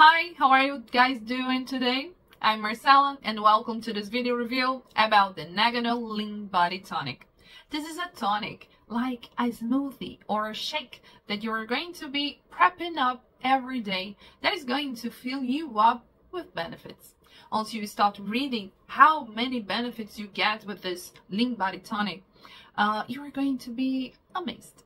Hi, how are you guys doing today? I'm Marcella and welcome to this video review about the Nagano Lean Body Tonic. This is a tonic, like a smoothie or a shake, that you're going to be prepping up every day that is going to fill you up with benefits. Until you start reading how many benefits you get with this Lean Body Tonic, you're going to be amazed.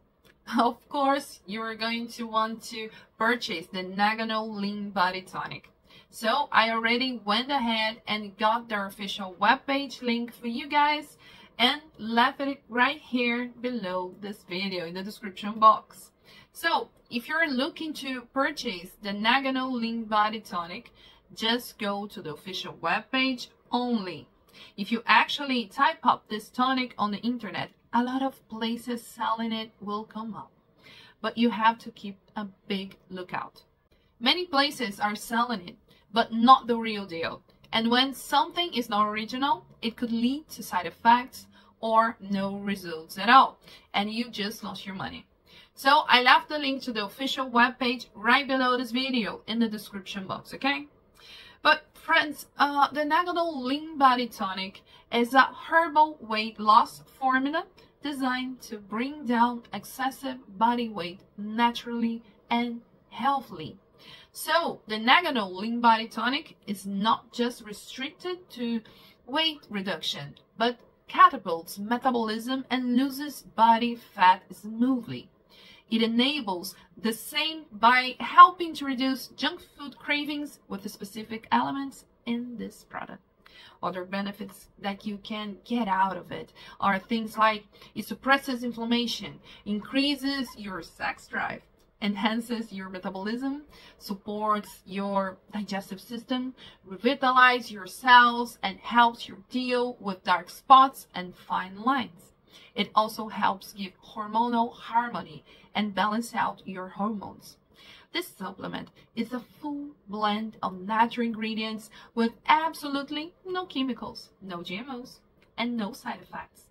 Of course, you're going to want to purchase the Nagano Lean Body Tonic. So I already went ahead and got their official webpage link for you guys and left it right here below this video in the description box. So if you're looking to purchase the Nagano Lean Body Tonic, just go to the official webpage only. If you actually type up this tonic on the internet, a lot of places selling it will come up, but you have to keep a big lookout. Many places are selling it, but not the real deal. And when something is not original, it could lead to side effects or no results at all, and you just lost your money. So I left the link to the official webpage right below this video in the description box, okay? But friends, the Nagano Lean Body Tonic is a herbal weight loss formula designed to bring down excessive body weight naturally and healthily. So the Nagano Lean Body Tonic is not just restricted to weight reduction, but catapults metabolism and loses body fat smoothly. It enables the same by helping to reduce junk food cravings with the specific elements in this product. Other benefits that you can get out of it are things like it suppresses inflammation, increases your sex drive, enhances your metabolism, supports your digestive system, revitalizes your cells, and helps you deal with dark spots and fine lines. It also helps give hormonal harmony and balance out your hormones. This supplement is a full blend of natural ingredients with absolutely no chemicals, no GMOs, and no side effects.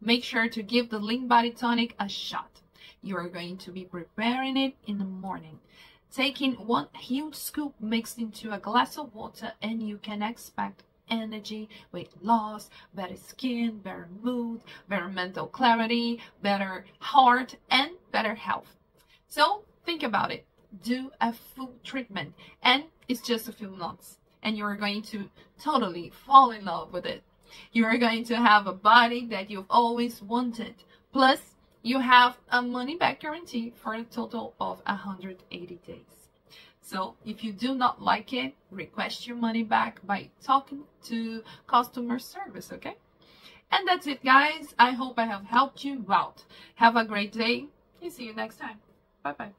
Make sure to give the Lean Body Tonic a shot. You are going to be preparing it in the morning. Taking one huge scoop mixed into a glass of water, and you can expect energy, weight loss, better skin, better mood, better mental clarity, better heart, and better health. So think about it. Do a full treatment, and it's just a few months, and you're going to totally fall in love with it. You're going to have a body that you've always wanted. Plus, you have a money-back guarantee for a total of 180 days. So if you do not like it, request your money back by talking to customer service, okay? And that's it, guys. I hope I have helped you out. Have a great day and see you next time. Bye-bye.